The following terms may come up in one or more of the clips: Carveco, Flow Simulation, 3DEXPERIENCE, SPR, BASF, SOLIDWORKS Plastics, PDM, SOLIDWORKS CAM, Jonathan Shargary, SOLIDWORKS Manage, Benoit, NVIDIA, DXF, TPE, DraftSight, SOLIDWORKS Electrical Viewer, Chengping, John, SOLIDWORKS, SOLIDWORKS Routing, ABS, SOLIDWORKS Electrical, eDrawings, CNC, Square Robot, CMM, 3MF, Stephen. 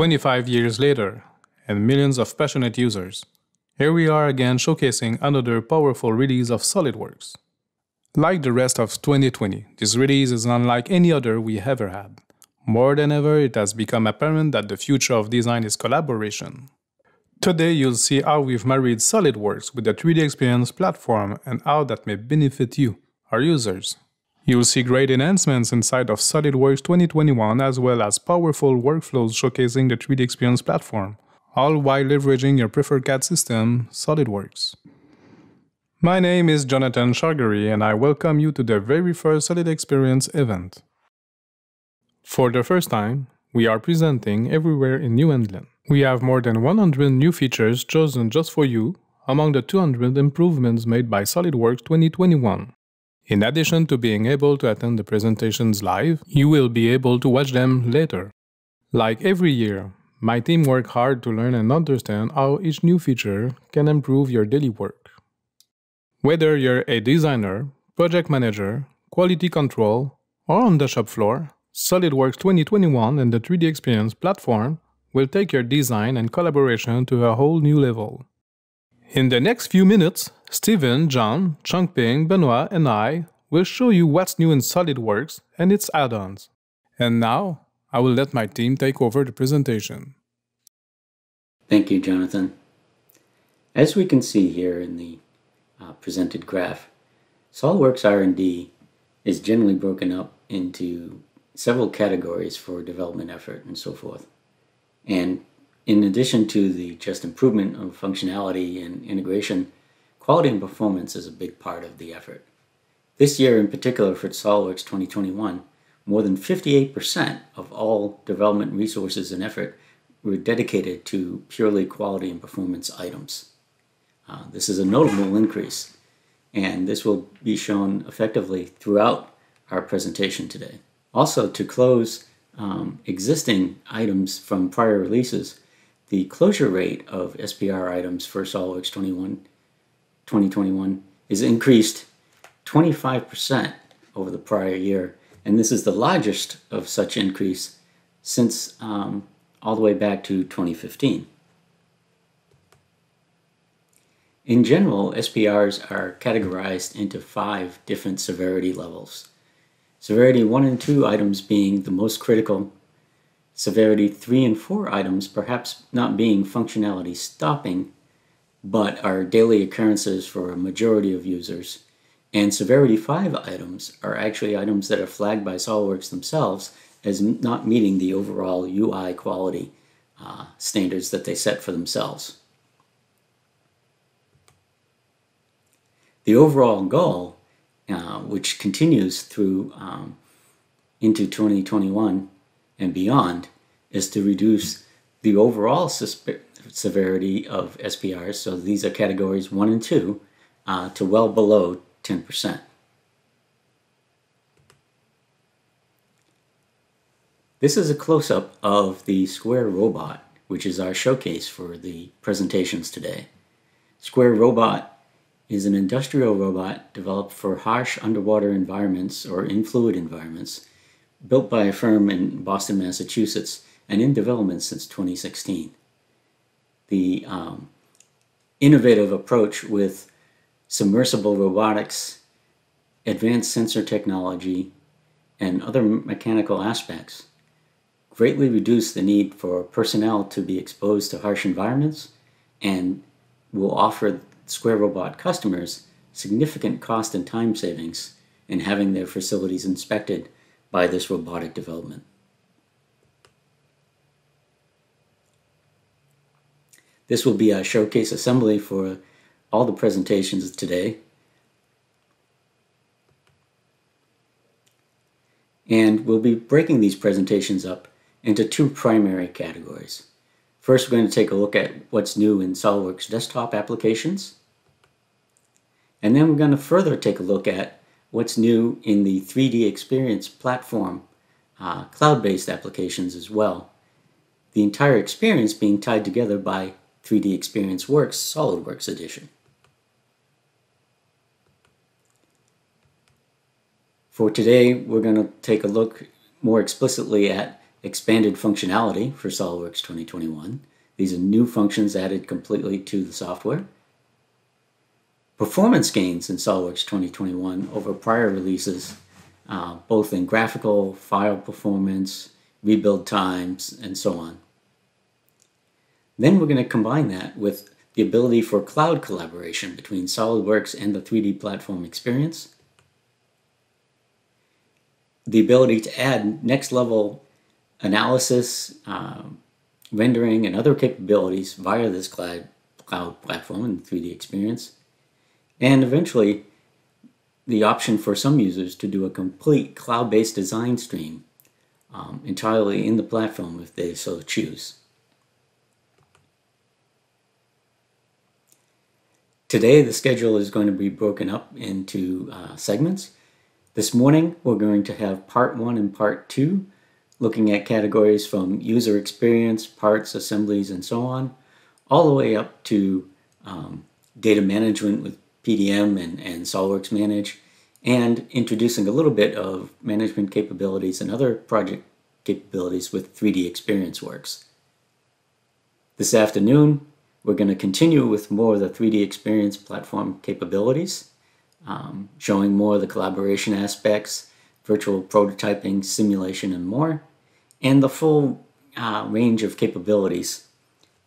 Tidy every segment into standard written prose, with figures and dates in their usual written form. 25 years later, and millions of passionate users, here we are again showcasing another powerful release of SOLIDWORKS. Like the rest of 2020, this release is unlike any other we ever had. More than ever, it has become apparent that the future of design is collaboration. Today, you'll see how we've married SOLIDWORKS with the 3DEXPERIENCE platform and how that may benefit you, our users. You'll see great enhancements inside of SOLIDWORKS 2021 as well as powerful workflows showcasing the 3DEXPERIENCE platform, all while leveraging your preferred CAD system, SOLIDWORKS. My name is Jonathan Shargary and I welcome you to the very first SOLIDEXPERIENCE event. For the first time, we are presenting everywhere in New England. We have more than 100 new features chosen just for you among the 200 improvements made by SOLIDWORKS 2021. In addition to being able to attend the presentations live, you will be able to watch them later. Like every year, my team worked hard to learn and understand how each new feature can improve your daily work. Whether you're a designer, project manager, quality control, or on the shop floor, SOLIDWORKS 2021 and the 3DEXPERIENCE platform will take your design and collaboration to a whole new level. In the next few minutes, Stephen, John, Chengping, Benoit, and I will show you what's new in SOLIDWORKS and its add-ons. And now, I will let my team take over the presentation. Thank you, Jonathan. As we can see here in the presented graph, SOLIDWORKS R&D is generally broken up into several categories for development effort and so forth. And in addition to the just improvement of functionality and integration, quality and performance is a big part of the effort. This year in particular for SOLIDWORKS 2021, more than 58% of all development resources and effort were dedicated to purely quality and performance items. This is a notable increase, and this will be shown effectively throughout our presentation today. Also, to close existing items from prior releases, the closure rate of SPR items for SOLIDWORKS 2021 is increased 25% over the prior year, and this is the largest of such increase since all the way back to 2015. In general, SPRs are categorized into 5 different severity levels. Severity 1 and 2 items being the most critical, severity 3 and 4 items perhaps not being functionality stopping, but are daily occurrences for a majority of users, and severity 5 items are actually items that are flagged by SOLIDWORKS themselves as not meeting the overall UI quality standards that they set for themselves. The overall goal, which continues through into 2021 and beyond, is to reduce the overall severity of SPRs, so these are categories 1 and 2, to well below 10%. This is a close-up of the Square Robot, which is our showcase for the presentations today. Square Robot is an industrial robot developed for harsh underwater environments or in fluid environments, built by a firm in Boston, Massachusetts, and in development since 2016. The innovative approach with submersible robotics, advanced sensor technology, and other mechanical aspects greatly reduce the need for personnel to be exposed to harsh environments and will offer Square Robot customers significant cost and time savings in having their facilities inspected by this robotic development. This will be our showcase assembly for all the presentations today. And we'll be breaking these presentations up into 2 primary categories. First, we're going to take a look at what's new in SOLIDWORKS desktop applications. And then we're going to further take a look at what's new in the 3DEXPERIENCE platform, cloud-based applications as well. The entire experience being tied together by 3DEXPERIENCE Works SOLIDWORKS Edition. For today, we're going to take a look more explicitly at expanded functionality for SOLIDWORKS 2021. These are new functions added completely to the software. Performance gains in SOLIDWORKS 2021 over prior releases, both in graphical, file performance, rebuild times, and so on. Then we're going to combine that with the ability for cloud collaboration between SOLIDWORKS and the 3D platform experience, the ability to add next-level analysis, rendering, and other capabilities via this cloud platform and 3D experience, and eventually the option for some users to do a complete cloud-based design stream entirely in the platform if they so choose. Today, the schedule is going to be broken up into segments. This morning, we're going to have part 1 and part 2, looking at categories from user experience, parts, assemblies, and so on, all the way up to data management with PDM and SOLIDWORKS Manage, and introducing a little bit of management capabilities and other project capabilities with 3D Experience Works. This afternoon, we're going to continue with more of the 3D Experience platform capabilities, showing more of the collaboration aspects, virtual prototyping, simulation, and more, and the full range of capabilities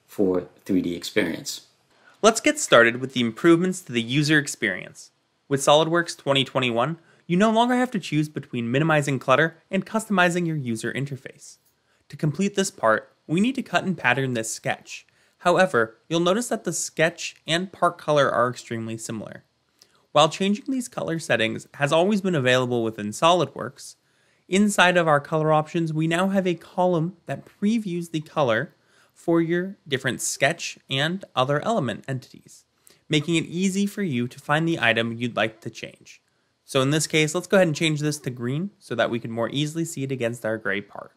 for 3D Experience. Let's get started with the improvements to the user experience. With SOLIDWORKS 2021, you no longer have to choose between minimizing clutter and customizing your user interface. To complete this part, we need to cut and pattern this sketch. However, you'll notice that the sketch and part color are extremely similar. While changing these color settings has always been available within SOLIDWORKS, inside of our color options, we now have a column that previews the color for your different sketch and other element entities, making it easy for you to find the item you'd like to change. So in this case, let's go ahead and change this to green so that we can more easily see it against our gray part.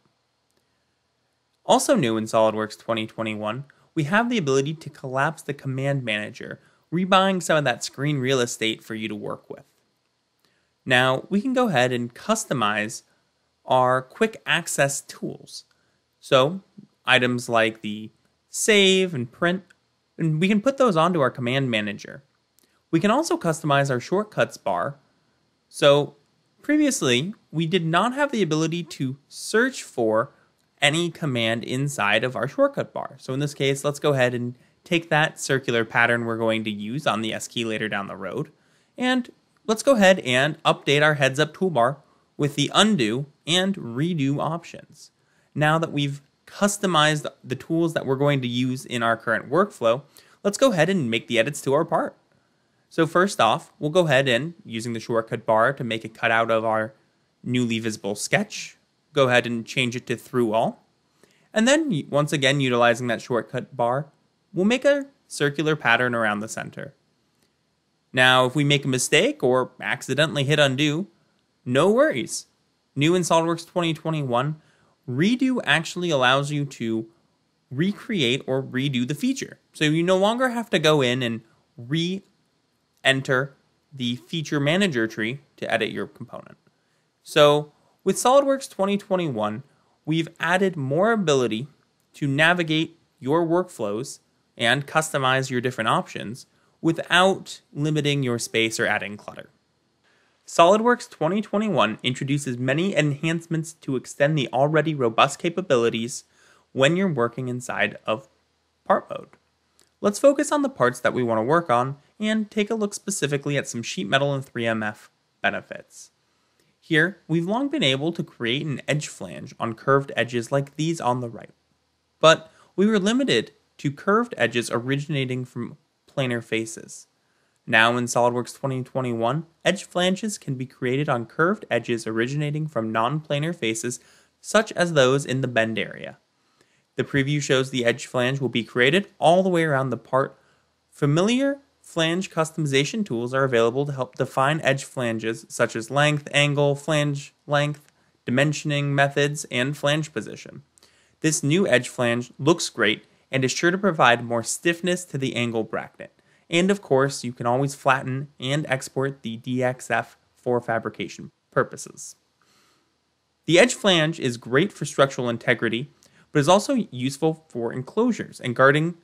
Also new in SOLIDWORKS 2021, we have the ability to collapse the command manager, rebuying some of that screen real estate for you to work with. Now, we can go ahead and customize our quick access tools. So, items like the save and print, and we can put those onto our command manager. We can also customize our shortcuts bar. So previously, we did not have the ability to search for any command inside of our shortcut bar. So in this case, let's go ahead and take that circular pattern we're going to use on the S key later down the road. And let's go ahead and update our heads up toolbar with the undo and redo options. Now that we've customized the tools that we're going to use in our current workflow, let's go ahead and make the edits to our part. So first off, we'll go ahead and, using the shortcut bar to make a cutout of our newly visible sketch, go ahead and change it to through all. And then, once again, utilizing that shortcut bar, we'll make a circular pattern around the center. Now, if we make a mistake or accidentally hit undo, no worries. New in SOLIDWORKS 2021, redo actually allows you to recreate or redo the feature. So you no longer have to go in and re-enter the feature manager tree to edit your component. So with SOLIDWORKS 2021, we've added more ability to navigate your workflows and customize your different options without limiting your space or adding clutter. SOLIDWORKS 2021 introduces many enhancements to extend the already robust capabilities when you're working inside of part mode. Let's focus on the parts that we want to work on and take a look specifically at some sheet metal and 3MF benefits. Here, we've long been able to create an edge flange on curved edges like these on the right, but we were limited to curved edges originating from planar faces. Now in SOLIDWORKS 2021, edge flanges can be created on curved edges originating from non-planar faces, such as those in the bend area. The preview shows the edge flange will be created all the way around the part. Familiar flange customization tools are available to help define edge flanges, such as length, angle, flange length, dimensioning methods, and flange position. This new edge flange looks great and is sure to provide more stiffness to the angle bracket. And of course, you can always flatten and export the DXF for fabrication purposes. The edge flange is great for structural integrity, but is also useful for enclosures and guarding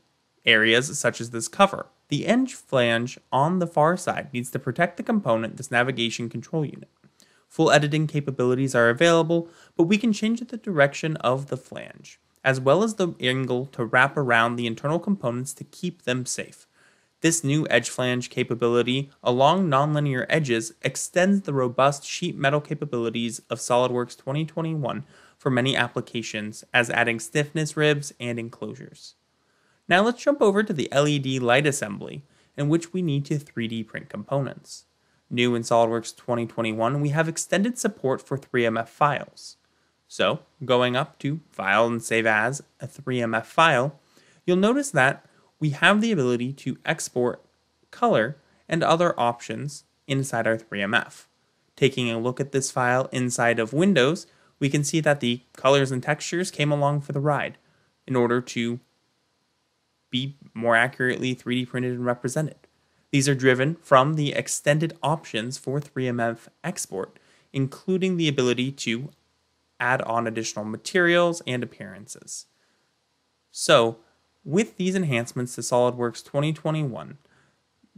areas such as this cover. The edge flange on the far side needs to protect the component, this navigation control unit. Full editing capabilities are available, but we can change the direction of the flange, as well as the angle to wrap around the internal components to keep them safe. This new edge flange capability along nonlinear edges extends the robust sheet metal capabilities of SOLIDWORKS 2021 for many applications, as adding stiffness ribs and enclosures. Now let's jump over to the LED light assembly, in which we need to 3D print components. New in SOLIDWORKS 2021, we have extended support for 3MF files. So, going up to File and Save As, a 3MF file, you'll notice that we have the ability to export color and other options inside our 3MF. Taking a look at this file inside of Windows, we can see that the colors and textures came along for the ride in order to be more accurately 3D printed and represented. These are driven from the extended options for 3MF export, including the ability to add on additional materials and appearances. So, with these enhancements to SOLIDWORKS 2021,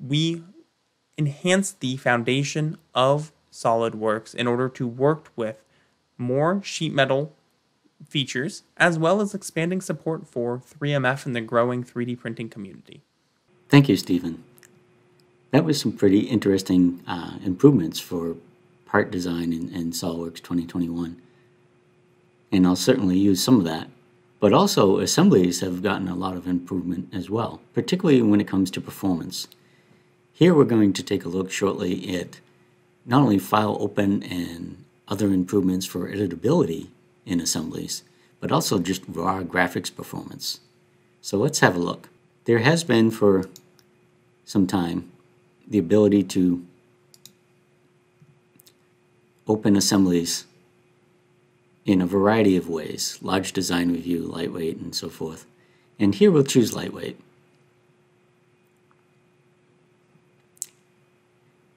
we enhanced the foundation of SOLIDWORKS in order to work with more sheet metal features, as well as expanding support for 3MF and the growing 3D printing community. Thank you, Stephen. That was some pretty interesting improvements for part design in SOLIDWORKS 2021. And I'll certainly use some of that. But also, assemblies have gotten a lot of improvement as well, particularly when it comes to performance. Here we're going to take a look shortly at not only file open and other improvements for editability in assemblies, but also just raw graphics performance. So let's have a look. There has been for some time the ability to open assemblies in a variety of ways, large design review, lightweight, and so forth. And here we'll choose lightweight.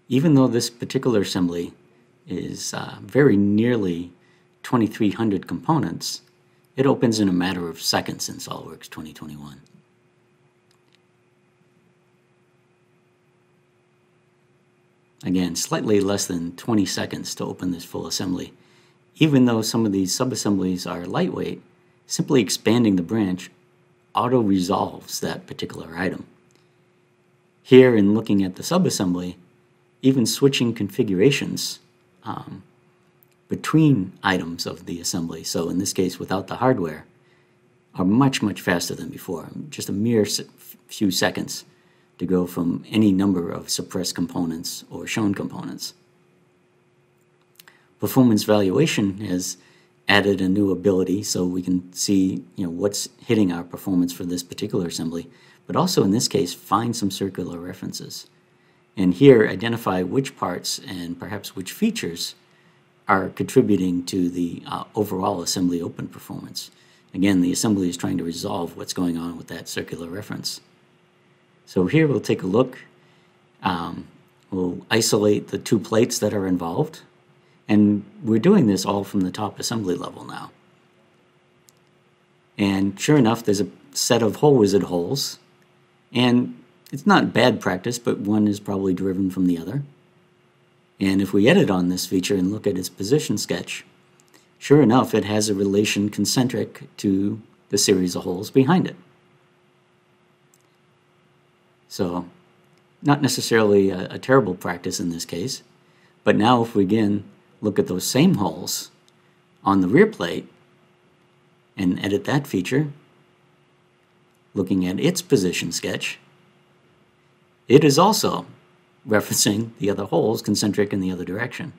Even though this particular assembly is very nearly 2,300 components, it opens in a matter of seconds in SOLIDWORKS 2021. Again, slightly less than 20 seconds to open this full assembly. Even though some of these subassemblies are lightweight, simply expanding the branch auto-resolves that particular item. Here, in looking at the subassembly, even switching configurations between items of the assembly, so in this case without the hardware, are much, much faster than before. Just a mere few seconds to go from any number of suppressed components or shown components. Performance valuation has added a new ability, so we can see, you know, what's hitting our performance for this particular assembly, but also in this case find some circular references. And here identify which parts and perhaps which features are contributing to the overall assembly open performance. Again, the assembly is trying to resolve what's going on with that circular reference. So here we'll take a look. We'll isolate the two plates that are involved. And we're doing this all from the top assembly level now. And sure enough, there's a set of hole wizard holes. And it's not bad practice, but one is probably driven from the other. And if we edit on this feature and look at its position sketch, sure enough, it has a relation concentric to the series of holes behind it. So, not necessarily a terrible practice in this case. But now if we again look at those same holes on the rear plate and edit that feature, looking at its position sketch, it is also referencing the other holes concentric in the other direction.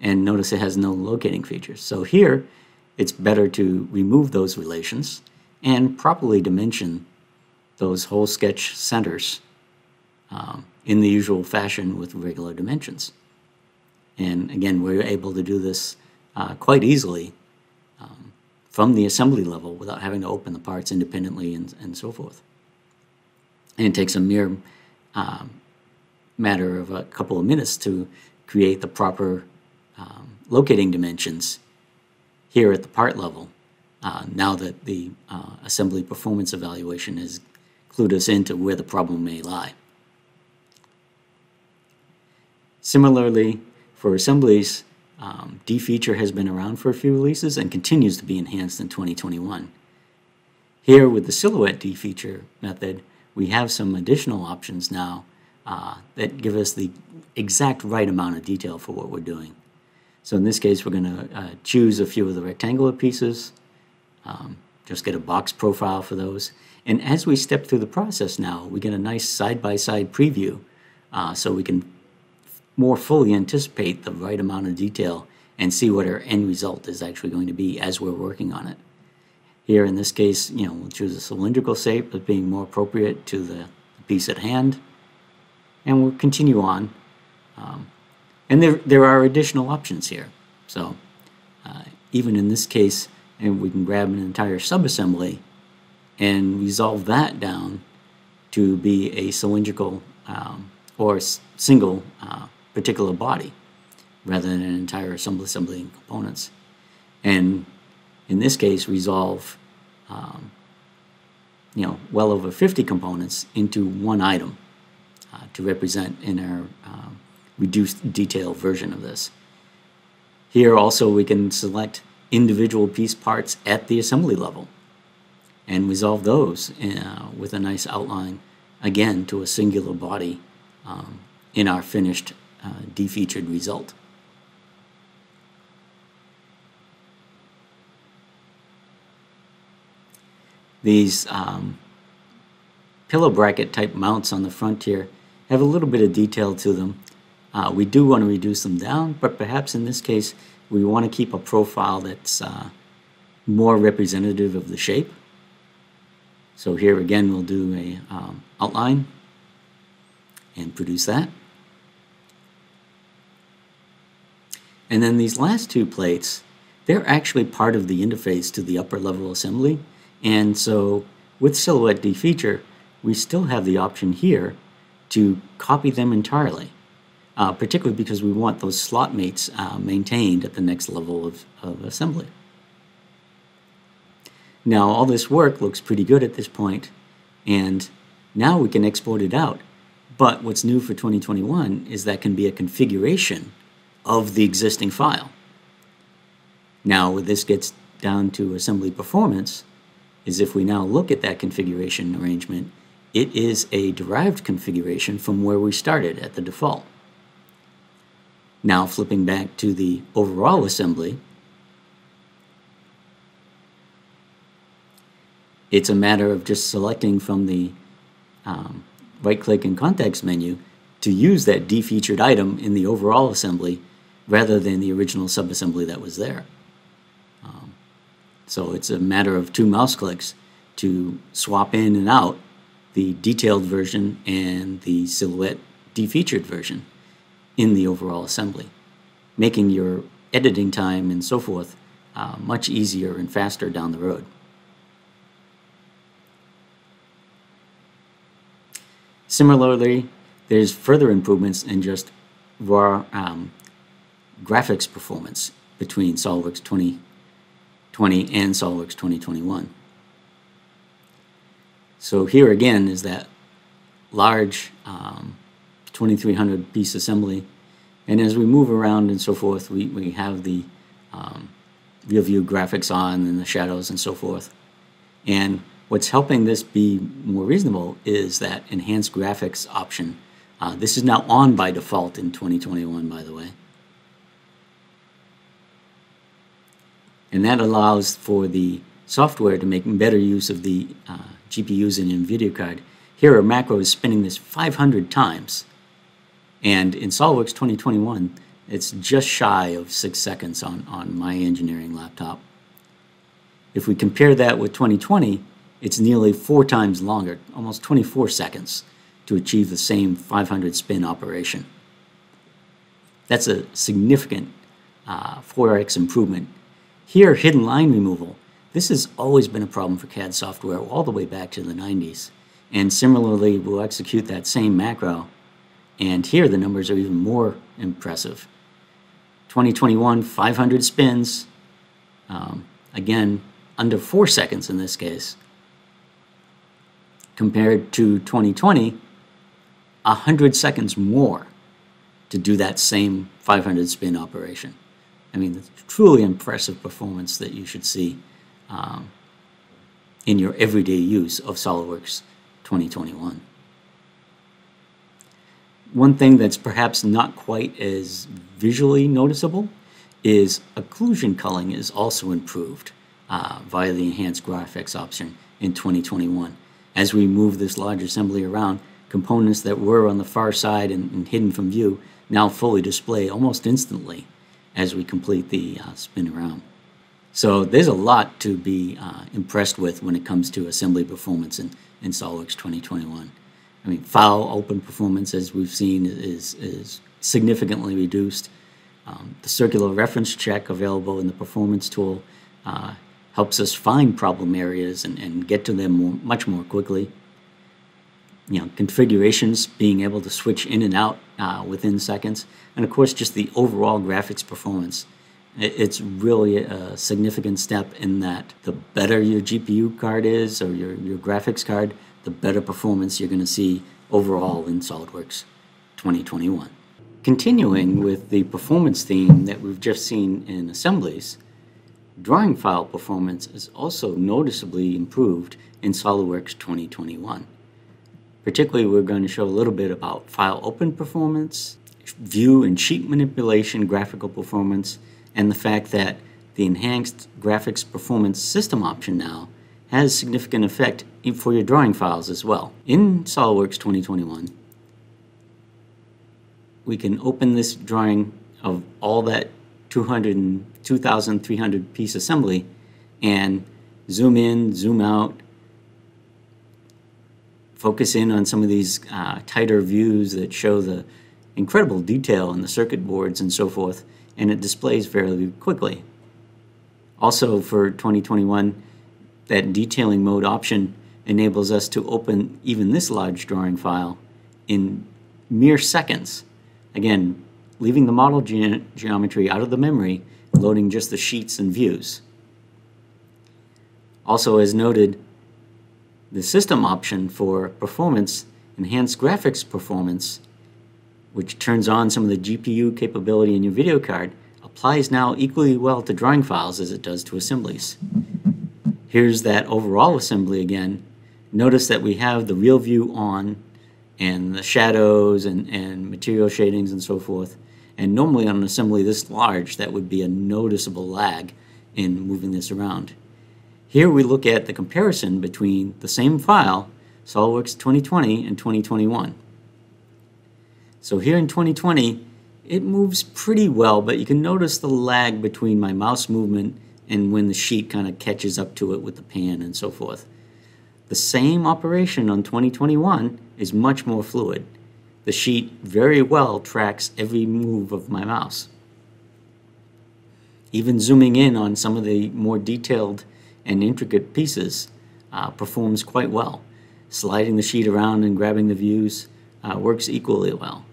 And notice it has no locating features. So here it's better to remove those relations and properly dimension those hole sketch centers in the usual fashion with regular dimensions. And again, we're able to do this quite easily from the assembly level without having to open the parts independently and so forth. And it takes a mere matter of a couple of minutes to create the proper locating dimensions here at the part level, now that the assembly performance evaluation has clued us into where the problem may lie. Similarly, for assemblies, D-feature has been around for a few releases and continues to be enhanced in 2021. Here with the silhouette D-feature method, we have some additional options now that give us the exact right amount of detail for what we're doing. So in this case, we're going to choose a few of the rectangular pieces, just get a box profile for those. And as we step through the process now, we get a nice side-by-side preview so we can more fully anticipate the right amount of detail and see what our end result is actually going to be as we're working on it. Here in this case, you know, we'll choose a cylindrical shape as being more appropriate to the piece at hand, and we'll continue on. And there are additional options here. So even in this case, and we can grab an entire subassembly and resolve that down to be a cylindrical or single particular body rather than an entire assembly and components. And in this case, resolve well over 50 components into one item to represent in our reduced detail version of this. Here also we can select individual piece parts at the assembly level and resolve those with a nice outline, again, to a singular body in our finished defeatured result. These pillow bracket type mounts on the front here have a little bit of detail to them. We do want to reduce them down, but perhaps in this case we want to keep a profile that's more representative of the shape. So here again we'll do a outline and produce that. And then these last two plates, they're actually part of the interface to the upper level assembly. And so with Silhouette D-feature, we still have the option here to copy them entirely, particularly because we want those slot mates maintained at the next level of assembly. Now all this work looks pretty good at this point, and now we can export it out. But what's new for 2021 is that can be a configuration of the existing file. Now where this gets down to assembly performance is if we now look at that configuration arrangement, it is a derived configuration from where we started at the default. Now flipping back to the overall assembly, it's a matter of just selecting from the right-click and context menu to use that defeatured item in the overall assembly rather than the original subassembly that was there. So it's a matter of two mouse clicks to swap in and out the detailed version and the silhouette defeatured version in the overall assembly, making your editing time and so forth much easier and faster down the road. Similarly, there's further improvements in just raw graphics performance between SOLIDWORKS 2020 and SOLIDWORKS 2021. So here again is that large 2,300 piece assembly, and as we move around and so forth, we have the real view graphics on and the shadows and so forth. And what's helping this be more reasonable is that enhanced graphics option. This is now on by default in 2021, by the way. And that allows for the software to make better use of the GPUs in NVIDIA card. Here, our macro is spinning this 500 times. And in SOLIDWORKS 2021, it's just shy of 6 seconds on my engineering laptop. If we compare that with 2020, it's nearly 4 times longer, almost 24 seconds, to achieve the same 500 spin operation. That's a significant 4x improvement. Here, hidden line removal. This has always been a problem for CAD software all the way back to the 90s. And similarly, we'll execute that same macro. And here, the numbers are even more impressive. 2021, 500 spins. Again, under 4 seconds in this case. Compared to 2020, 100 seconds more to do that same 500 spin operation. I mean, it's truly impressive performance that you should see in your everyday use of SOLIDWORKS 2021. One thing that's perhaps not quite as visually noticeable is occlusion culling is also improved via the enhanced graphics option in 2021. As we move this large assembly around, components that were on the far side and hidden from view now fully display almost instantly as we complete the spin around. So there's a lot to be impressed with when it comes to assembly performance in SOLIDWORKS 2021. I mean, foul open performance, as we've seen, is significantly reduced. The circular reference check available in the performance tool helps us find problem areas and get to them much more quickly. You know, configurations, being able to switch in and out within seconds, and of course just the overall graphics performance. It's really a significant step in that the better your GPU card is or your graphics card, the better performance you're going to see overall in SOLIDWORKS 2021. Continuing with the performance theme that we've just seen in assemblies, drawing file performance is also noticeably improved in SOLIDWORKS 2021. Particularly, we're going to show a little bit about file open performance, view and sheet manipulation graphical performance, and the fact that the enhanced graphics performance system option now has significant effect for your drawing files as well. In SOLIDWORKS 2021, we can open this drawing of all that 2,300 piece assembly and zoom in, zoom out, focus in on some of these tighter views that show the incredible detail in the circuit boards and so forth, and it displays fairly quickly. Also for 2021, that detailing mode option enables us to open even this large drawing file in mere seconds. Again, leaving the model geometry out of the memory, loading just the sheets and views. Also, as noted, the system option for performance, enhanced graphics performance, which turns on some of the GPU capability in your video card, applies now equally well to drawing files as it does to assemblies. Here's that overall assembly again. Notice that we have the real view on and the shadows and material shadings and so forth. And normally on an assembly this large, that would be a noticeable lag in moving this around. Here we look at the comparison between the same file, SOLIDWORKS 2020 and 2021. So here in 2020, it moves pretty well, but you can notice the lag between my mouse movement and when the sheet kind of catches up to it with the pan and so forth. The same operation on 2021 is much more fluid. The sheet very well tracks every move of my mouse. Even zooming in on some of the more detailed and intricate pieces performs quite well. Sliding the sheet around and grabbing the views works equally well.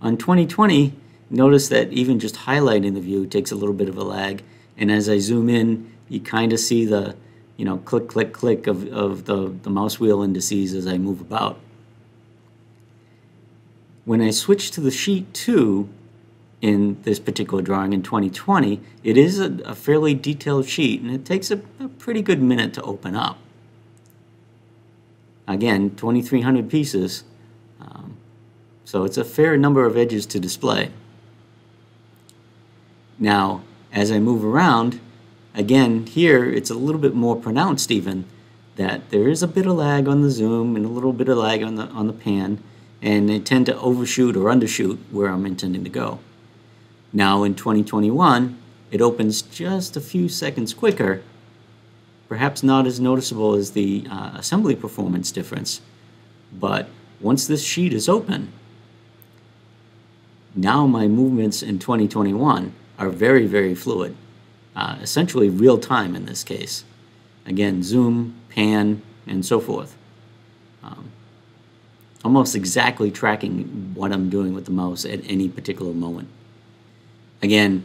On 2020, notice that even just highlighting the view takes a little bit of a lag, and as I zoom in, you kind of see the, you know, click, click, click of the mouse wheel indices as I move about. When I switch to the sheet 2 in this particular drawing in 2020, it is a fairly detailed sheet, and it takes a pretty good minute to open up. Again, 2,300 pieces, so it's a fair number of edges to display. Now, as I move around, again, here it's a little bit more pronounced even, that there is a bit of lag on the zoom and a little bit of lag on the pan, and they tend to overshoot or undershoot where I'm intending to go. Now in 2021, it opens just a few seconds quicker, perhaps not as noticeable as the assembly performance difference, but once this sheet is open, now my movements in 2021 are very, very fluid, essentially real time in this case. Again, zoom, pan, and so forth. Almost exactly tracking what I'm doing with the mouse at any particular moment. Again,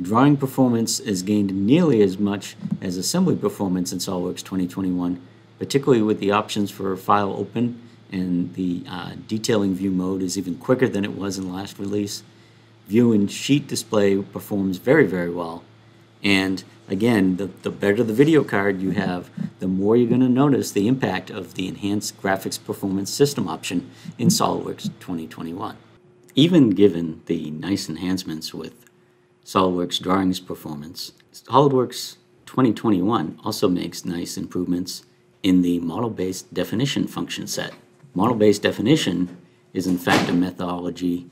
drawing performance is gained nearly as much as assembly performance in SOLIDWORKS 2021, particularly with the options for file open, and the detailing view mode is even quicker than it was in the last release. View and sheet display performs very, very well. And again, the better the video card you have, the more you're going to notice the impact of the enhanced graphics performance system option in SOLIDWORKS 2021. Even given the nice enhancements with SOLIDWORKS Drawings performance, SOLIDWORKS 2021 also makes nice improvements in the model-based definition function set. Model-based definition is in fact a methodology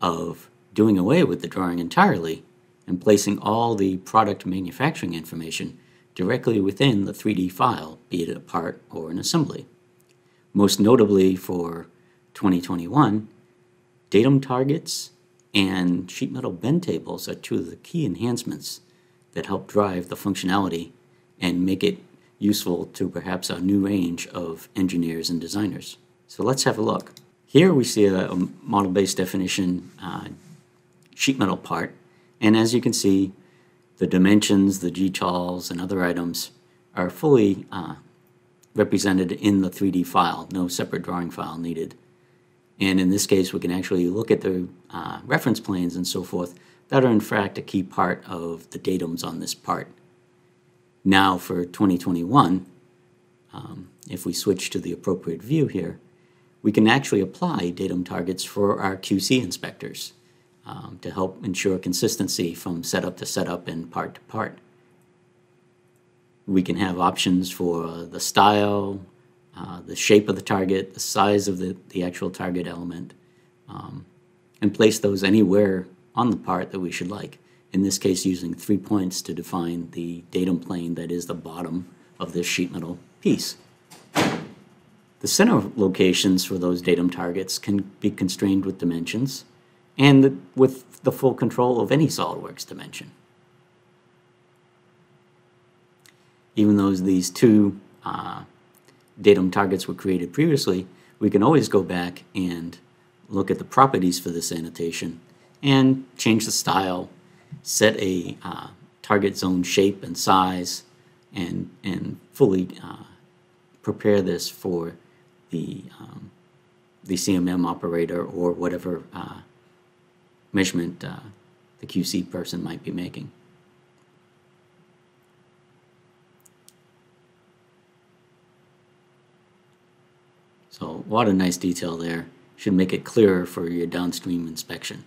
of doing away with the drawing entirely and placing all the product manufacturing information directly within the 3D file, be it a part or an assembly. Most notably for 2021, datum targets and sheet metal bend tables are two of the key enhancements that help drive the functionality and make it useful to perhaps a new range of engineers and designers. So let's have a look. Here we see a model-based definition sheet metal part, and as you can see, the dimensions, the G-tals, and other items are fully represented in the 3D file, no separate drawing file needed. And in this case, we can actually look at the reference planes and so forth that are in fact a key part of the datums on this part. Now for 2021, if we switch to the appropriate view here, we can actually apply datum targets for our QC inspectors to help ensure consistency from setup to setup and part to part. We can have options for the style, the shape of the target, the size of the actual target element, and place those anywhere on the part that we should like. In this case, using 3 points to define the datum plane that is the bottom of this sheet metal piece. The center locations for those datum targets can be constrained with dimensions and with the full control of any SOLIDWORKS dimension. Even though these two datum targets were created previously, we can always go back and look at the properties for this annotation and change the style, set a target zone shape and size, and fully prepare this for the CMM operator or whatever measurement the QC person might be making. So a lot of nice detail there. Should make it clearer for your downstream inspection.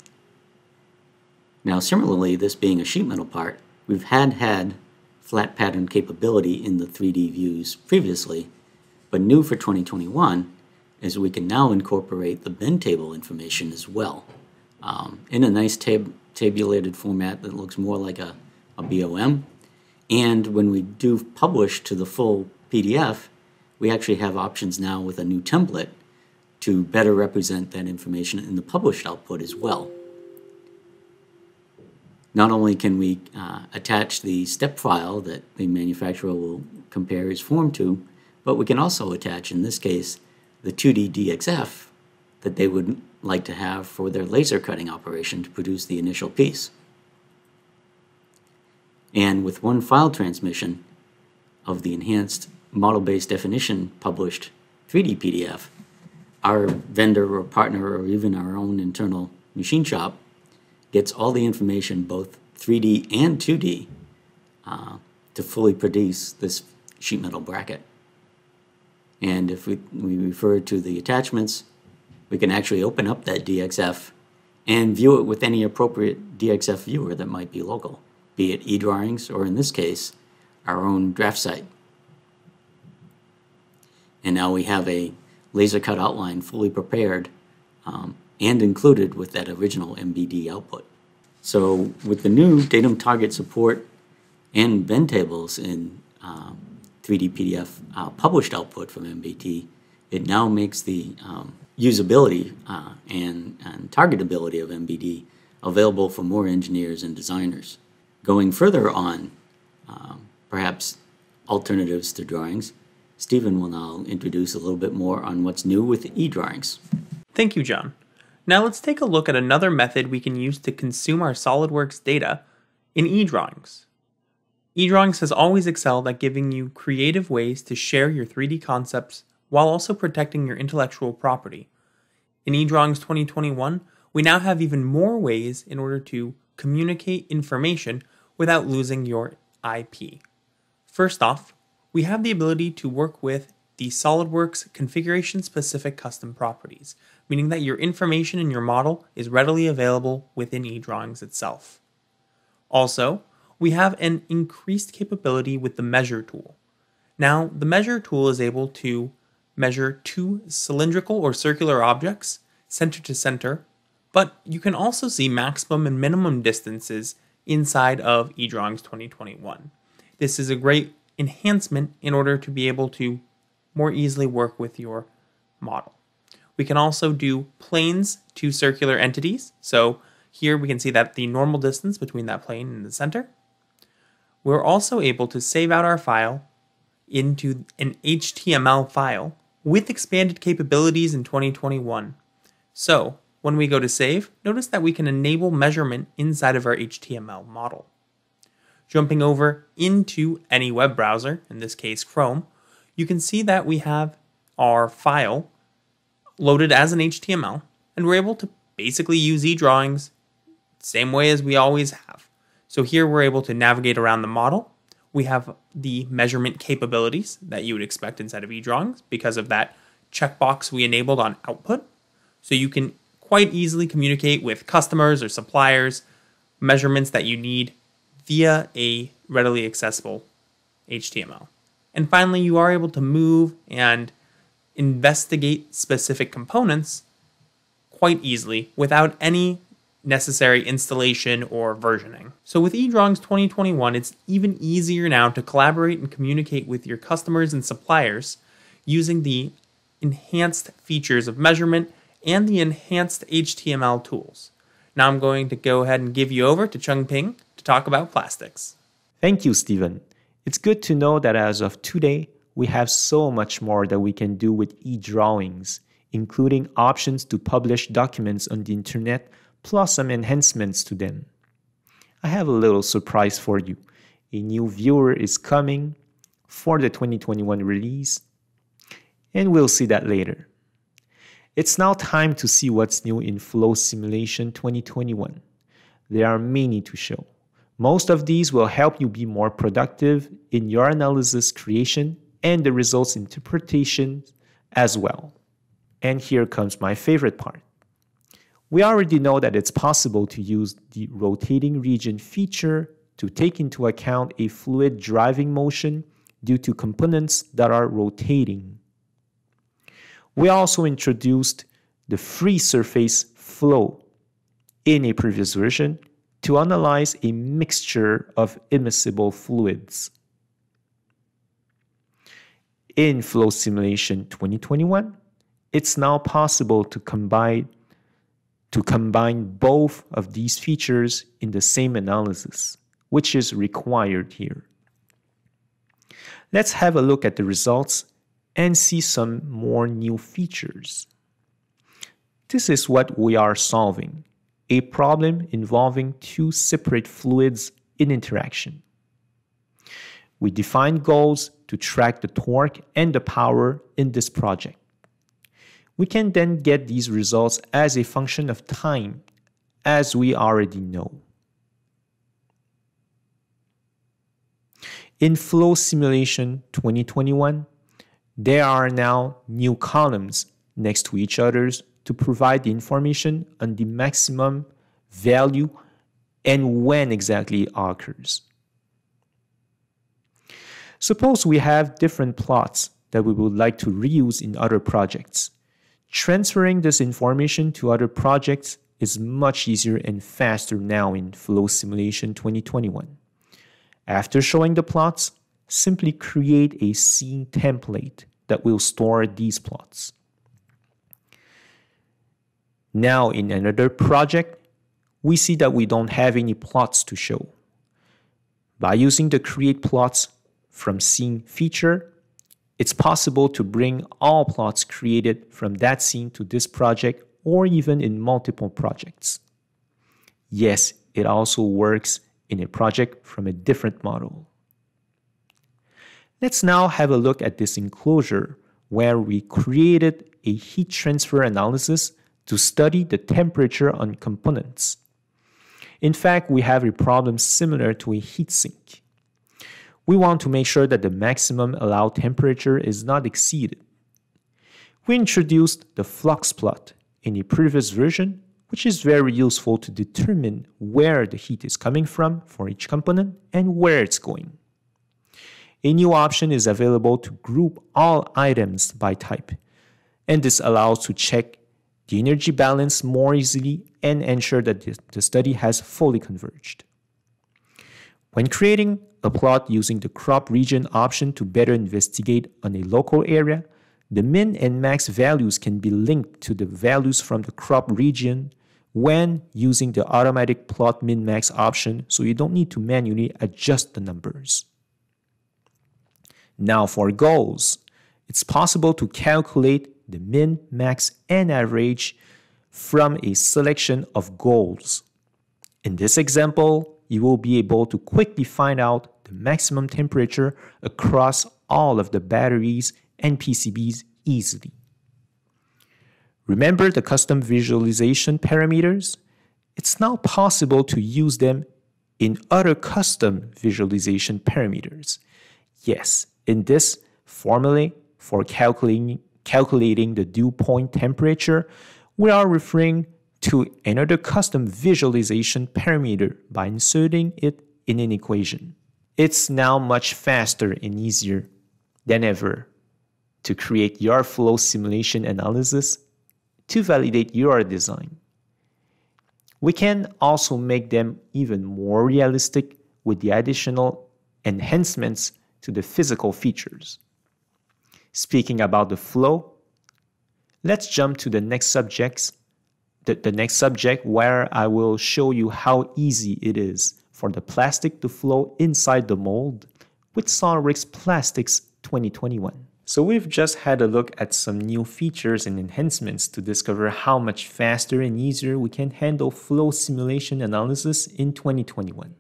Now similarly, this being a sheet metal part, we've had flat pattern capability in the 3D views previously, but new for 2021 is we can now incorporate the bend table information as well in a nice tabulated format that looks more like a BOM. And when we do publish to the full PDF, we actually have options now with a new template to better represent that information in the published output as well. Not only can we attach the step file that the manufacturer will compare his form to, but we can also attach, in this case, the 2D DXF that they would like to have for their laser cutting operation to produce the initial piece. And with one file transmission of the enhanced model-based definition published 3D PDF, our vendor or partner or even our own internal machine shop gets all the information, both 3D and 2D, to fully produce this sheet metal bracket. And if we refer to the attachments, we can actually open up that DXF and view it with any appropriate DXF viewer that might be local, be it eDrawings or, in this case, our own DraftSight. And now we have a laser cut outline fully prepared and included with that original MBD output. So with the new datum target support and bend tables in 3D PDF published output from MBT, it now makes the usability and targetability of MBD available for more engineers and designers. Going further on perhaps alternatives to drawings, Stephen will now introduce a little bit more on what's new with eDrawings. Thank you, John. Now let's take a look at another method we can use to consume our SOLIDWORKS data in eDrawings. eDrawings has always excelled at giving you creative ways to share your 3D concepts while also protecting your intellectual property. In eDrawings 2021, we now have even more ways in order to communicate information without losing your IP. First off, we have the ability to work with the SOLIDWORKS configuration-specific custom properties, meaning that your information in your model is readily available within eDrawings itself. Also, we have an increased capability with the measure tool. Now, the measure tool is able to measure two cylindrical or circular objects, center to center, but you can also see maximum and minimum distances inside of eDrawings 2021. This is a great enhancement in order to be able to more easily work with your model. We can also do planes to circular entities. So here we can see that the normal distance between that plane and the center. We're also able to save out our file into an HTML file with expanded capabilities in 2021. So when we go to save, notice that we can enable measurement inside of our HTML model. Jumping over into any web browser, in this case Chrome, you can see that we have our file loaded as an HTML, and we're able to basically use eDrawings same way as we always have. So here we're able to navigate around the model. We have the measurement capabilities that you would expect inside of eDrawings because of that checkbox we enabled on output. So you can quite easily communicate with customers or suppliers measurements that you need via a readily accessible HTML. And finally, you are able to move and investigate specific components quite easily without any necessary installation or versioning. So with eDrawings 2021, it's even easier now to collaborate and communicate with your customers and suppliers using the enhanced features of measurement and the enhanced HTML tools. Now I'm going to go ahead and give you over to Chengping to talk about plastics. Thank you, Stephen. It's good to know that as of today, we have so much more that we can do with eDrawings, including options to publish documents on the internet, plus some enhancements to them. I have a little surprise for you. A new viewer is coming for the 2021 release, and we'll see that later. It's now time to see what's new in Flow Simulation 2021. There are many to show. Most of these will help you be more productive in your analysis creation and the results interpretation as well. And here comes my favorite part. We already know that it's possible to use the rotating region feature to take into account a fluid driving motion due to components that are rotating. We also introduced the free surface flow in a previous version to analyze a mixture of immiscible fluids. In Flow Simulation 2021, it's now possible to combine both of these features in the same analysis, which is required here. Let's have a look at the results and see some more new features. This is what we are solving. A problem involving two separate fluids in interaction. We define goals to track the torque and the power in this project. We can then get these results as a function of time, as we already know. In Flow Simulation 2021, there are now new columns next to each other's to provide the information on the maximum value and when exactly it occurs. Suppose we have different plots that we would like to reuse in other projects. Transferring this information to other projects is much easier and faster now in Flow Simulation 2021. After showing the plots, simply create a scene template that will store these plots. Now in another project, we see that we don't have any plots to show. By using the Create Plots from Scene feature, it's possible to bring all plots created from that scene to this project or even in multiple projects. Yes, it also works in a project from a different model. Let's now have a look at this enclosure where we created a heat transfer analysis to study the temperature on components. In fact, we have a problem similar to a heat sink. We want to make sure that the maximum allowed temperature is not exceeded. We introduced the flux plot in the previous version, which is very useful to determine where the heat is coming from for each component and where it's going. A new option is available to group all items by type, and this allows to check the energy balance more easily and ensure that the study has fully converged. When creating a plot using the crop region option to better investigate on a local area, the min and max values can be linked to the values from the crop region when using the automatic plot min-max option, so you don't need to manually adjust the numbers. Now for goals, it's possible to calculate the min, max, and average from a selection of goals. In this example, you will be able to quickly find out the maximum temperature across all of the batteries and PCBs easily. Remember the custom visualization parameters? It's now possible to use them in other custom visualization parameters. Yes, in this formulae for calculating the dew point temperature, we are referring to another custom visualization parameter by inserting it in an equation. It's now much faster and easier than ever to create your flow simulation analysis to validate your design. We can also make them even more realistic with the additional enhancements to the physical features. Speaking about the flow, let's jump to the next subjects. The next subject, where I will show you how easy it is for the plastic to flow inside the mold with SOLIDWORKS Plastics 2021. So we've just had a look at some new features and enhancements to discover how much faster and easier we can handle flow simulation analysis in 2021.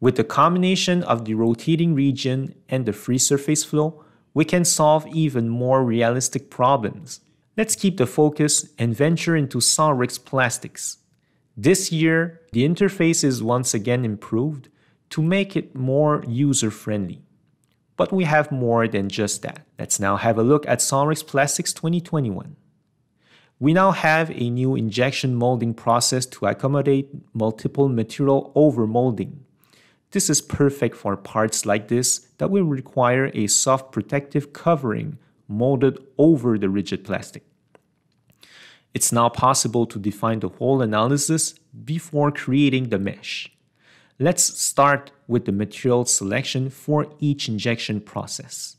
With the combination of the rotating region and the free surface flow, we can solve even more realistic problems. Let's keep the focus and venture into SOLIDWORKS Plastics. This year, the interface is once again improved to make it more user-friendly. But we have more than just that. Let's now have a look at SOLIDWORKS Plastics 2021. We now have a new injection molding process to accommodate multiple material overmolding. This is perfect for parts like this that will require a soft protective covering molded over the rigid plastic. It's now possible to define the whole analysis before creating the mesh. Let's start with the material selection for each injection process.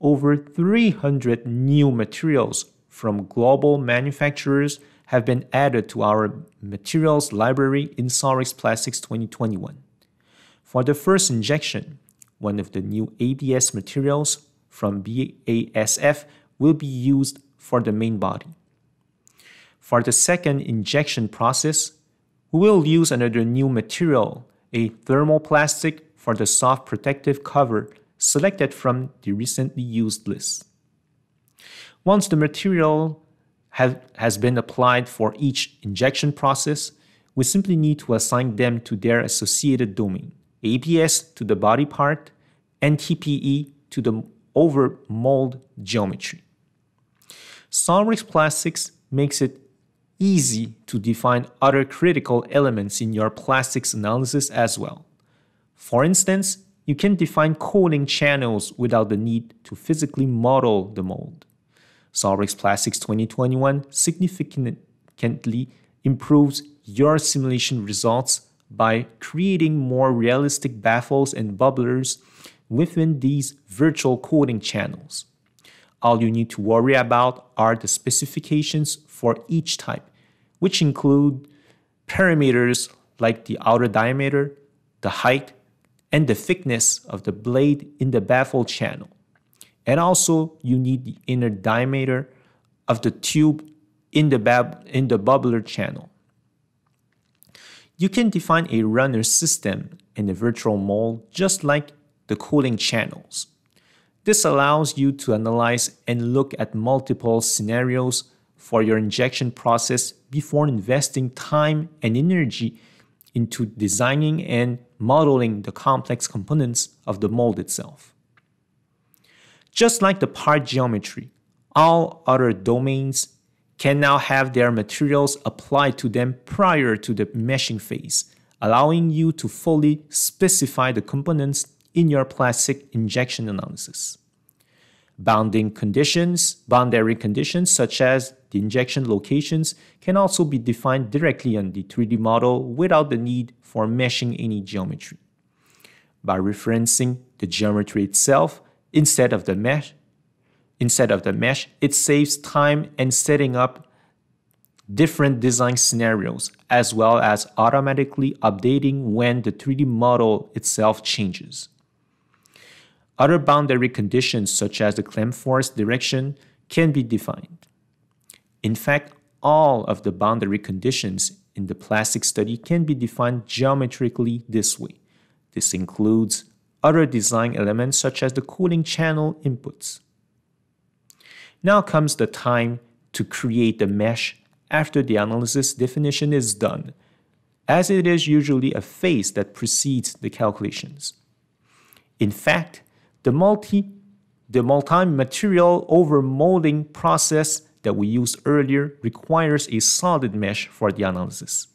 Over 300 new materials from global manufacturers have been added to our materials library in SOLIDWORKS Plastics 2021. For the first injection, one of the new ABS materials from BASF will be used for the main body. For the second injection process, we will use another new material, a thermoplastic, for the soft protective cover selected from the recently used list. Once the material has been applied for each injection process, we simply need to assign them to their associated domain. ABS to the body part, and TPE to the overmold geometry. SOLIDWORKS Plastics makes it easy to define other critical elements in your plastics analysis as well. For instance, you can define coating channels without the need to physically model the mold. SOLIDWORKS Plastics 2021 significantly improves your simulation results by creating more realistic baffles and bubblers within these virtual coating channels. All you need to worry about are the specifications for each type, which include parameters like the outer diameter, the height, and the thickness of the blade in the baffle channel. And also, you need the inner diameter of the tube in the bubbler channel. You can define a runner system in the virtual mold just like the cooling channels. This allows you to analyze and look at multiple scenarios for your injection process before investing time and energy into designing and modeling the complex components of the mold itself. Just like the part geometry, all other domains can now have their materials applied to them prior to the meshing phase, allowing you to fully specify the components in your plastic injection analysis. Boundary conditions such as the injection locations can also be defined directly on the 3D model without the need for meshing any geometry. By referencing the geometry itself instead of the mesh, it saves time and setting up different design scenarios, as well as automatically updating when the 3D model itself changes. Other boundary conditions such as the clamp force direction can be defined. In fact, all of the boundary conditions in the plastic study can be defined geometrically this way. This includes other design elements such as the cooling channel inputs. Now comes the time to create the mesh after the analysis definition is done, as it is usually a phase that precedes the calculations. In fact, the multi-material over-molding process that we used earlier requires a solid mesh for the analysis.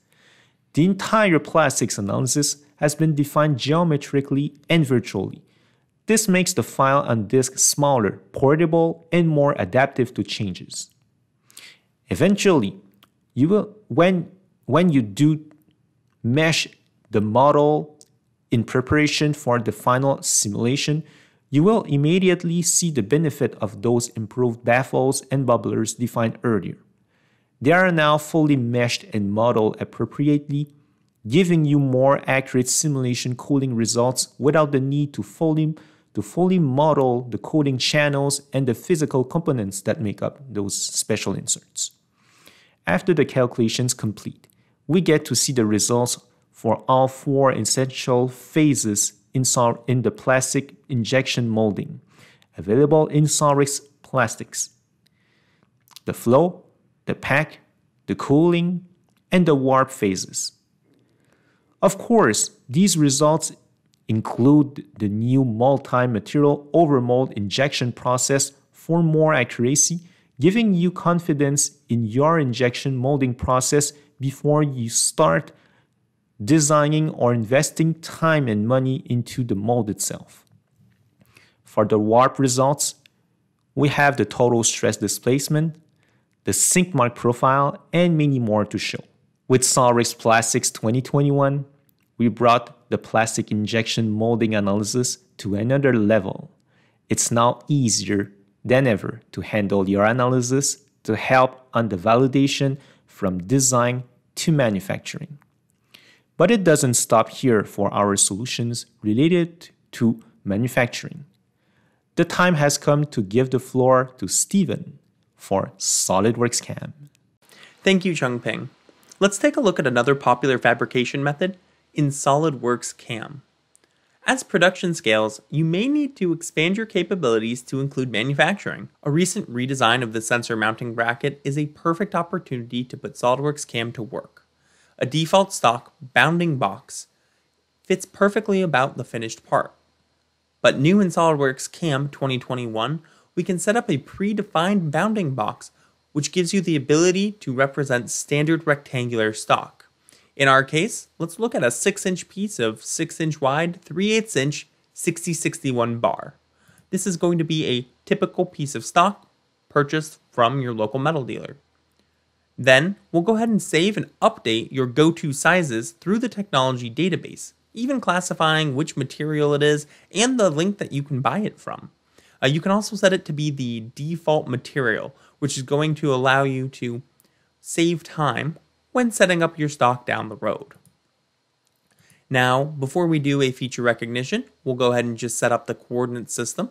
The entire plastics analysis has been defined geometrically and virtually. This makes the file on disk smaller, portable, and more adaptive to changes. Eventually, you will, when you do mesh the model in preparation for the final simulation, you will immediately see the benefit of those improved baffles and bubblers defined earlier. They are now fully meshed and modeled appropriately, giving you more accurate simulation cooling results without the need to fully model the cooling channels and the physical components that make up those special inserts. After the calculations complete, we get to see the results for all four essential phases in the plastic injection molding, available in SOLIDWORKS Plastics: the flow, the pack, the cooling, and the warp phases. Of course, these results include the new multi-material overmold injection process for more accuracy, giving you confidence in your injection molding process before you start designing or investing time and money into the mold itself. For the warp results, we have the total stress displacement, the sink mark profile, and many more to show. With SOLIDWORKS Plastics 2021, we brought the plastic injection molding analysis to another level. It's now easier than ever to handle your analysis to help on the validation from design to manufacturing. But it doesn't stop here for our solutions related to manufacturing. The time has come to give the floor to Stephen for SOLIDWORKS CAM. Thank you, Chengping. Let's take a look at another popular fabrication method in SOLIDWORKS CAM. As production scales, you may need to expand your capabilities to include manufacturing. A recent redesign of the sensor mounting bracket is a perfect opportunity to put SOLIDWORKS CAM to work. A default stock bounding box fits perfectly about the finished part. But new in SOLIDWORKS CAM 2021, we can set up a predefined bounding box, which gives you the ability to represent standard rectangular stock. In our case, let's look at a 6-inch piece of 6-inch wide, 3/8-inch 6061 bar. This is going to be a typical piece of stock purchased from your local metal dealer. Then, we'll go ahead and save and update your go-to sizes through the technology database, even classifying which material it is and the link that you can buy it from. You can also set it to be the default material, which is going to allow you to save time when setting up your stock down the road. Now, before we do a feature recognition, we'll go ahead and just set up the coordinate system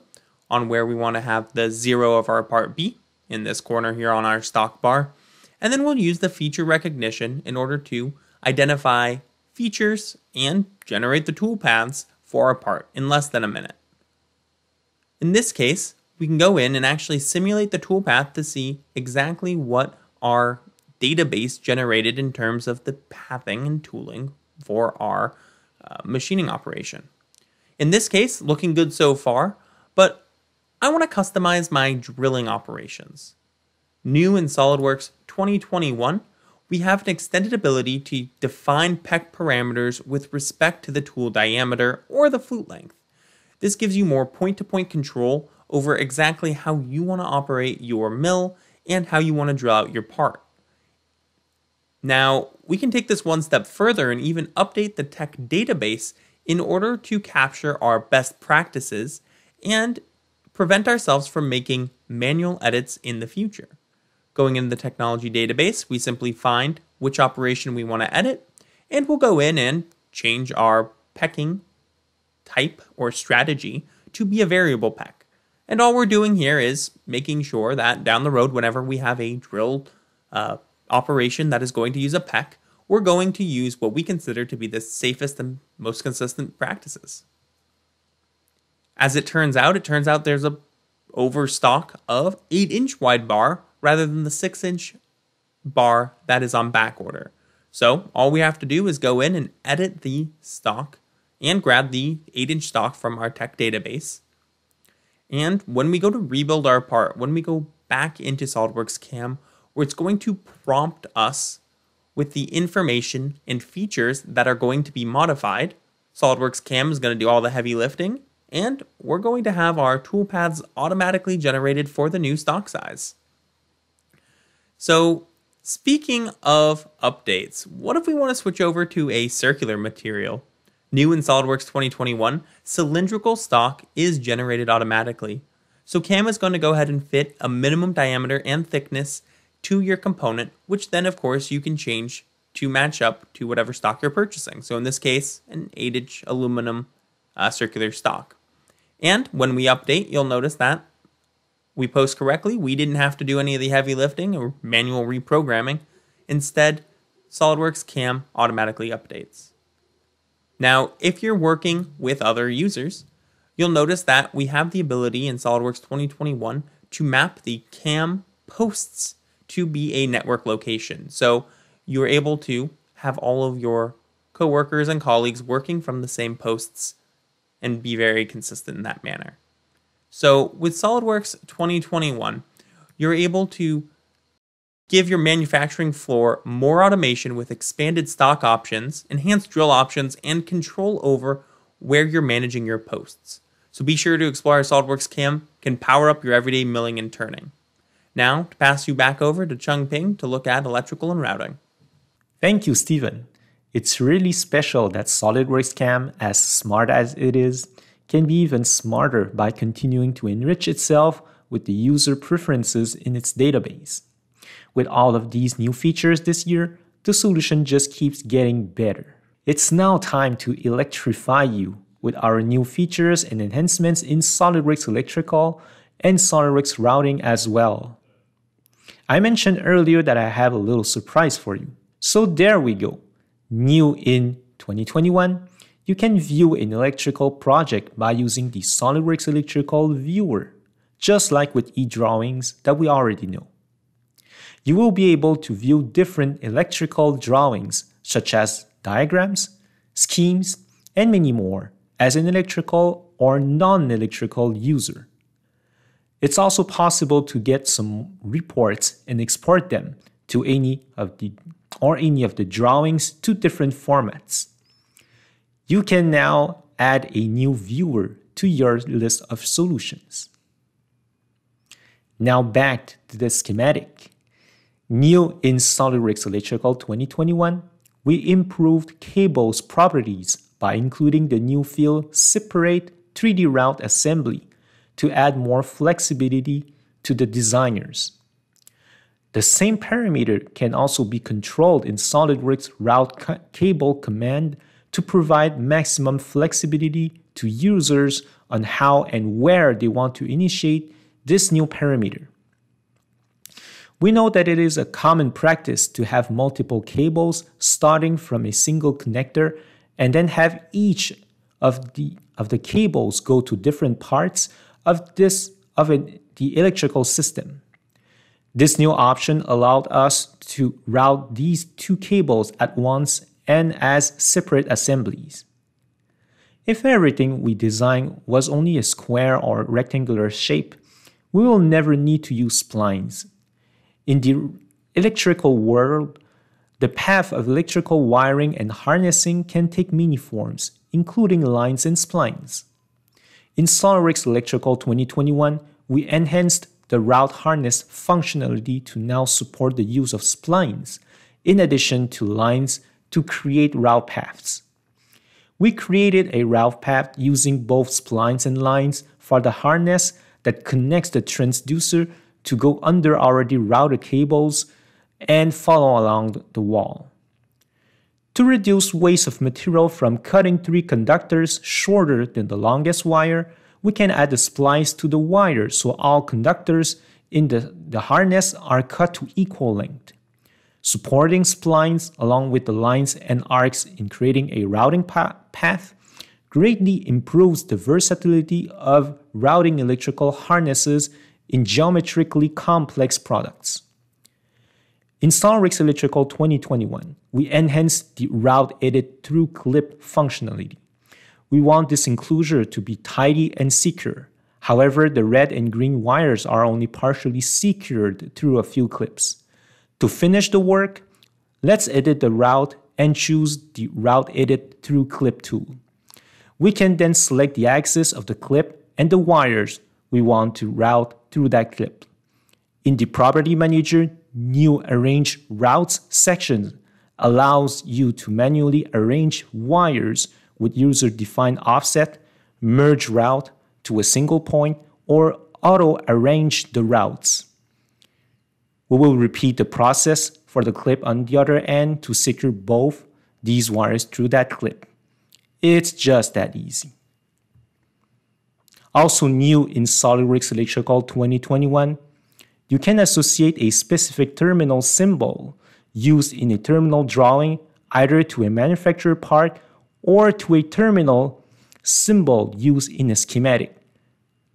on where we want to have the 0 of our part be in this corner here on our stock bar, And then we'll use the feature recognition in order to identify features and generate the toolpaths for a part in less than a minute. In this case, we can go in and actually simulate the toolpath to see exactly what our database generated in terms of the pathing and tooling for our machining operation. In this case, looking good so far, but I want to customize my drilling operations. New in SOLIDWORKS 2021, we have an extended ability to define PEC parameters with respect to the tool diameter or the flute length. This gives you more point-to-point control over exactly how you want to operate your mill and how you want to drill out your part. Now, we can take this one step further and even update the tech database in order to capture our best practices and prevent ourselves from making manual edits in the future. Going into the technology database, we simply find which operation we want to edit, and we'll go in and change our pecking type or strategy to be a variable peck. And all we're doing here is making sure that down the road, whenever we have a drill operation that is going to use a PEC, we're going to use what we consider to be the safest and most consistent practices. As it turns out there's an overstock of 8-inch wide bar rather than the 6-inch bar that is on back order. So all we have to do is go in and edit the stock and grab the 8-inch stock from our tech database. And when we go to rebuild our part, when we go back into SOLIDWORKS CAM, where it's going to prompt us with the information and features that are going to be modified, SOLIDWORKS CAM is going to do all the heavy lifting, and we're going to have our toolpaths automatically generated for the new stock size. So speaking of updates, what if we want to switch over to a circular material? New in SOLIDWORKS 2021, cylindrical stock is generated automatically. So CAM is going to go ahead and fit a minimum diameter and thickness to your component, which then of course you can change to match up to whatever stock you're purchasing. So in this case, an 8-inch aluminum circular stock. And when we update, you'll notice that we post correctly. We didn't have to do any of the heavy lifting or manual reprogramming. Instead, SOLIDWORKS CAM automatically updates. Now, if you're working with other users, you'll notice that we have the ability in SOLIDWORKS 2021 to map the CAM posts to be a network location. So you're able to have all of your coworkers and colleagues working from the same posts and be very consistent in that manner. So with SOLIDWORKS 2021, you're able to give your manufacturing floor more automation with expanded stock options, enhanced drill options, and control over where you're managing your posts. So be sure to explore how SOLIDWORKS CAM can power up your everyday milling and turning. Now, to pass you back over to Chengping to look at electrical and routing. Thank you, Stephen. It's really special that SOLIDWORKS CAM, as smart as it is, can be even smarter by continuing to enrich itself with the user preferences in its database. With all of these new features this year, the solution just keeps getting better. It's now time to electrify you with our new features and enhancements in SOLIDWORKS Electrical and SOLIDWORKS Routing as well. I mentioned earlier that I have a little surprise for you. So there we go. New in 2021, you can view an electrical project by using the SOLIDWORKS Electrical Viewer, just like with eDrawings that we already know. You will be able to view different electrical drawings, such as diagrams, schemes, and many more, as an electrical or non-electrical user. It's also possible to get some reports and export them to any of the drawings to different formats. You can now add a new viewer to your list of solutions. Now back to the schematic. New in SOLIDWORKS Electrical 2021, we improved cables properties by including the new field Separate 3D Route Assembly to add more flexibility to the designers. The same parameter can also be controlled in SOLIDWORKS Route Cable command to provide maximum flexibility to users on how and where they want to initiate this new parameter. We know that it is a common practice to have multiple cables starting from a single connector and then have each of the cables go to different parts of the electrical system. This new option allowed us to route these two cables at once and as separate assemblies. If everything we design was only a square or rectangular shape, we will never need to use splines. In the electrical world, the path of electrical wiring and harnessing can take many forms, including lines and splines. In SOLIDWORKS Electrical 2021, we enhanced the route harness functionality to now support the use of splines, in addition to lines, to create route paths. We created a route path using both splines and lines for the harness that connects the transducer to go under already routed cables and follow along the wall. To reduce waste of material from cutting 3 conductors shorter than the longest wire, we can add a splice to the wire so all conductors in the harness are cut to equal length. Supporting splines along with the lines and arcs in creating a routing path greatly improves the versatility of routing electrical harnesses in geometrically complex products. In SOLIDWORKS Electrical 2021, we enhanced the route edit through clip functionality. We want this enclosure to be tidy and secure. However, the red and green wires are only partially secured through a few clips. To finish the work, let's edit the route and choose the Route Edit Through Clip tool. We can then select the axis of the clip and the wires we want to route through that clip. In the Property Manager, New Arrange Routes section allows you to manually arrange wires with user-defined offset, merge route to a single point, or auto-arrange the routes. We will repeat the process for the clip on the other end to secure both these wires through that clip. It's just that easy. Also new in SOLIDWORKS Electrical 2021, you can associate a specific terminal symbol used in a terminal drawing either to a manufacturer part or to a terminal symbol used in a schematic.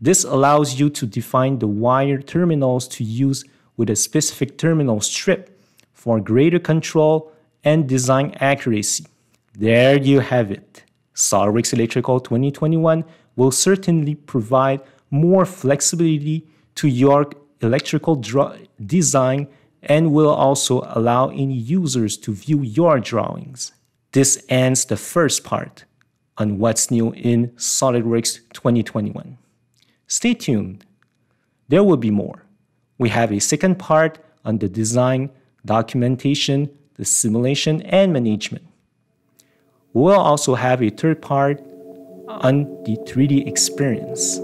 This allows you to define the wire terminals to use with a specific terminal strip for greater control and design accuracy. There you have it. SOLIDWORKS Electrical 2021 will certainly provide more flexibility to your electrical design and will also allow any users to view your drawings. This ends the first part on what's new in SOLIDWORKS 2021. Stay tuned. There will be more. We have a second part on the design, documentation, the simulation, and management. We'll also have a third part on the 3D experience.